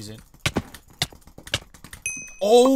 He's in. Oh!